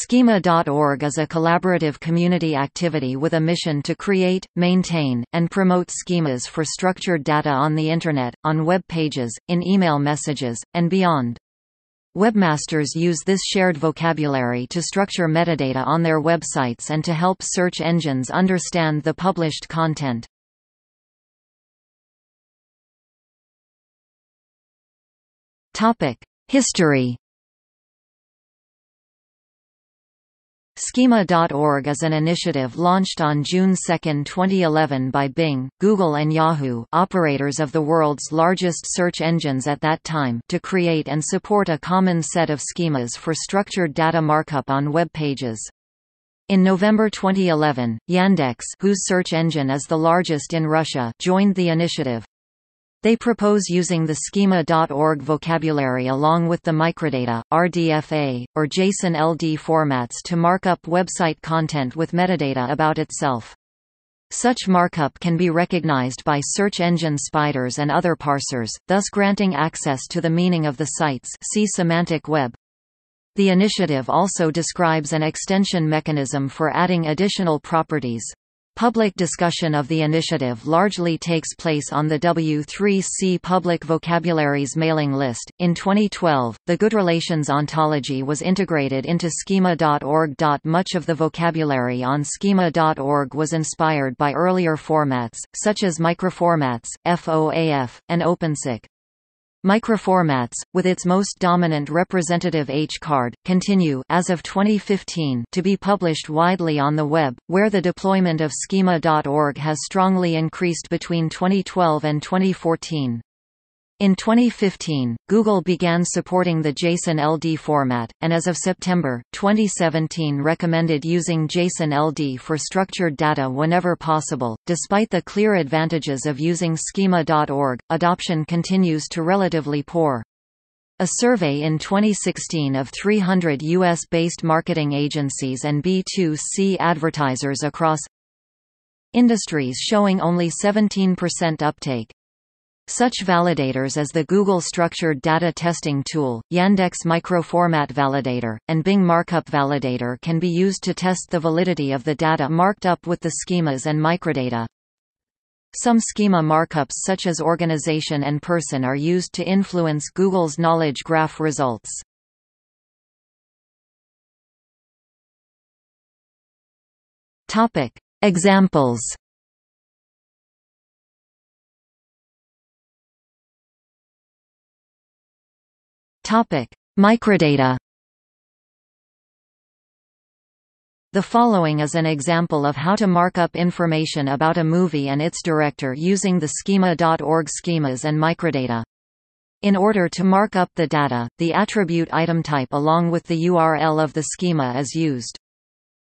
Schema.org is a collaborative community activity with a mission to create, maintain, and promote schemas for structured data on the Internet, on web pages, in email messages, and beyond. Webmasters use this shared vocabulary to structure metadata on their websites and to help search engines understand the published content. History. Schema.org is an initiative launched on June 2, 2011 by Bing, Google and Yahoo, operators of the world's largest search engines at that time, to create and support a common set of schemas for structured data markup on web pages. In November 2011, Yandex, whose search engine is the largest in Russia, joined the initiative. They propose using the Schema.org vocabulary along with the Microdata, RDFa, or JSON-LD formats to mark up website content with metadata about itself. Such markup can be recognized by search engine spiders and other parsers, thus granting access to the meaning of the sites. See semantic web. The initiative also describes an extension mechanism for adding additional properties. Public discussion of the initiative largely takes place on the W3C Public Vocabularies mailing list. In 2012, the GoodRelations ontology was integrated into Schema.org. Much of the vocabulary on Schema.org was inspired by earlier formats, such as microformats, FOAF, and OpenSIC. Microformats, with its most dominant representative H-card, continue as of 2015 to be published widely on the web, where the deployment of Schema.org has strongly increased between 2012 and 2014. In 2015, Google began supporting the JSON-LD format, and as of September 2017 recommended using JSON-LD for structured data whenever possible. Despite the clear advantages of using Schema.org, adoption continues to relatively poor. A survey in 2016 of 300 US-based marketing agencies and B2C advertisers across industries showing only 17% uptake. Such validators as the Google Structured Data Testing Tool, Yandex Microformat Validator, and Bing Markup Validator can be used to test the validity of the data marked up with the schemas and microdata. Some schema markups such as organization and person are used to influence Google's knowledge graph results. Examples. Microdata. The following is an example of how to mark up information about a movie and its director using the Schema.org schemas and microdata. In order to mark up the data, the attribute item type along with the URL of the schema is used.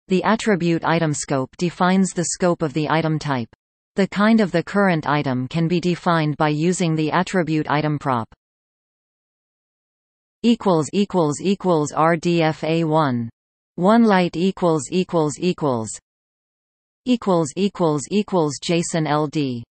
The attribute item scope defines the scope of the item type. The kind of the current item can be defined by using the attribute item prop. ==RDFa1 1 light ==JSON-LD